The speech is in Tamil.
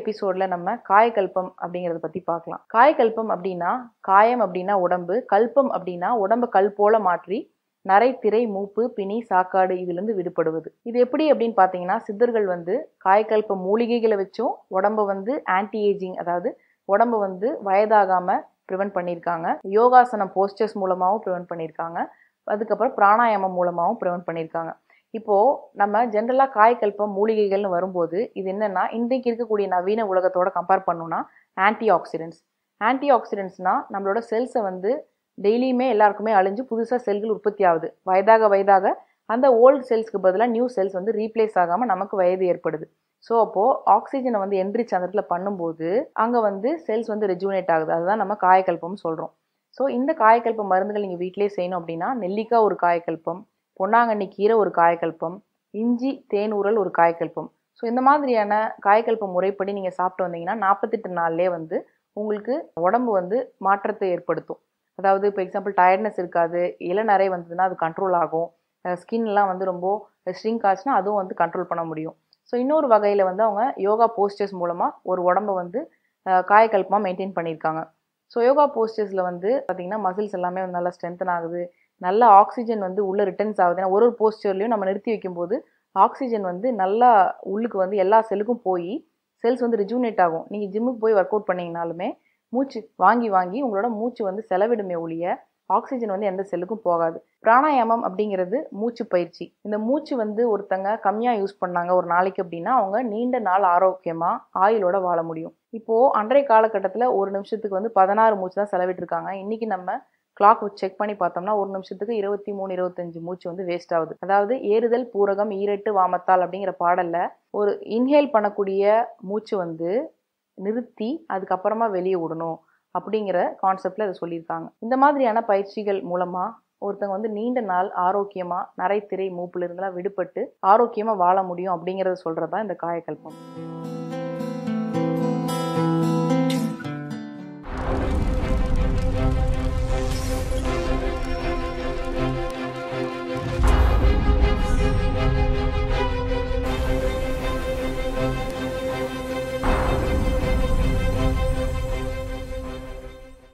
எபிசோட்ல நம்ம காயகல்பம் அப்படிங்கறத பத்தி பார்க்கலாம். காயகல்பம் அப்படினா காயம் அப்படினா உடம்பு, கல்பம் அப்படினா உடம்பு கல் போல மாற்றி நரை, திரை, மூப்பு, பிணி, சாக்காடு இதிலிருந்து விடுபடுவது. இது எப்படி அப்படின்னு பார்த்தீங்கன்னா, சித்தர்கள் வந்து காயகல்ப மூலிகைகளை வச்சும் உடம்பை வந்து ஆன்டி ஏஜிங், அதாவது உடம்பு வந்து வயதாகாமல் ப்ரிவென்ட் பண்ணியிருக்காங்க. யோகாசனம் போஸ்டர்ஸ் மூலமாகவும் ப்ரிவென்ட் பண்ணியிருக்காங்க. அதுக்கப்புறம் பிராணாயாமம் மூலமாகவும் ப்ரிவென்ட் பண்ணியிருக்காங்க. இப்போது நம்ம ஜென்ரலாக காயகல்பம் மூலிகைகள்னு வரும்போது இது என்னென்னா, இன்றைக்கு இருக்கக்கூடிய நவீன உலகத்தோடு கம்பேர் பண்ணோன்னா ஆன்டி ஆக்சிடென்ட்ஸ்னால் நம்மளோட செல்ஸை வந்து டெய்லியுமே எல்லாருக்குமே அழிஞ்சு புதுசாக செல்கள் உற்பத்தி ஆகுது. வயதாக அந்த ஓல்டு செல்ஸ்க்கு பதிலாக நியூ செல்ஸ் வந்து ரீப்ளேஸ் ஆகாமல் நமக்கு வயது ஏற்படுது. ஸோ அப்போது ஆக்சிஜனை வந்து என்ரிச் அந்த இடத்துல பண்ணும்போது அங்கே வந்து செல்ஸ் வந்து ரெஜுனேட் ஆகுது. அதுதான் நம்ம காயகல்பம்னு சொல்கிறோம். ஸோ இந்த காயகல்ப மருந்துகள் நீங்கள் வீட்டிலே செய்யணும் அப்படின்னா, நெல்லிக்காய் ஒரு காயகல்பம், பொன்னாங்கண்ணி கீரை ஒரு காயகல்பம், இஞ்சி தேன் உரல் ஒரு காயகல்பம். ஸோ இந்த மாதிரியான காயகல்ப முறைப்படி நீங்கள் சாப்பிட்டு வந்தீங்கன்னா 48 நாள்லேயே வந்து உங்களுக்கு உடம்பு வந்து மாற்றத்தை ஏற்படுத்தும். அதாவது இப்போ எக்ஸாம்பிள் டயர்ட்னஸ் இருக்காது, இளநரை வந்ததுன்னா அது கண்ட்ரோல் ஆகும், ஸ்கின்லாம் வந்து ரொம்ப ஸ்ட்ரிங்க் ஆச்சுன்னா அதுவும் வந்து கண்ட்ரோல் பண்ண முடியும். ஸோ இன்னொரு வகையில் வந்து அவங்க யோகா போஸ்டர்ஸ் மூலமாக ஒரு உடம்பை வந்து காயகல்பமாக மெயின்டைன் பண்ணியிருக்காங்க. ஸோ யோகா போஸ்டர்ஸில் வந்து பார்த்திங்கன்னா மசில்ஸ் எல்லாமே வந்து நல்லா ஸ்ட்ரென்தன் ஆகுது, நல்லா ஆக்சிஜன் வந்து உள்ளே ரிட்டர்ன்ஸ் ஆகுது. ஏன்னா ஒரு ஒரு போஸ்டர்லையும் நம்ம நிறுத்தி வைக்கும்போது ஆக்சிஜன் வந்து நல்லா உள்ளுக்கு வந்து எல்லா செல்லுக்கும் போய் செல்ஸ் வந்து ரிஜூனேட் ஆகும். நீங்கள் ஜிம்முக்கு போய் ஒர்க் அவுட் பண்ணிங்கனாலுமே மூச்சு வாங்கி உங்களோட மூச்சு வந்து செலவிடுமே ஒழிய ஆக்சிஜன் வந்து எந்த செல்லுக்கும் போகாது. பிராணாயாமம் அப்படிங்கிறது மூச்சு பயிற்சி. இந்த மூச்சு வந்து ஒருத்தங்க கம்மியாக யூஸ் பண்ணாங்க ஒரு நாளைக்கு அப்படின்னா அவங்க நீண்ட நாள் ஆரோக்கியமாக ஆயுளோட வாழ முடியும். இப்போது அன்றைய காலகட்டத்தில் ஒரு நிமிஷத்துக்கு வந்து 16 மூச்சு தான் செலவிட்டுருக்காங்க. இன்றைக்கி நம்ம கிளாக் செக் பண்ணி பார்த்தோம்னா ஒரு நிமிஷத்துக்கு 23-25 மூச்சு வந்து வேஸ்ட் ஆகுது. அதாவது ஏறுதல் பூரகம் ஈரட்டு வாமத்தால் அப்படிங்கிற பாடலில் ஒரு இன்ஹேல் பண்ணக்கூடிய மூச்சு வந்து நிறுத்தி அதுக்கப்புறமா வெளியே விடணும் அப்படிங்கிற கான்செப்டில் அதை சொல்லியிருக்காங்க. இந்த மாதிரியான பயிற்சிகள் மூலமாக ஒருத்தங்க வந்து நீண்ட நாள் ஆரோக்கியமாக நரை, திரை, மூப்புல இருந்தெல்லாம் விடுபட்டு ஆரோக்கியமாக வாழ முடியும் அப்படிங்கிறத சொல்கிறது தான் இந்த காயகல்பம்.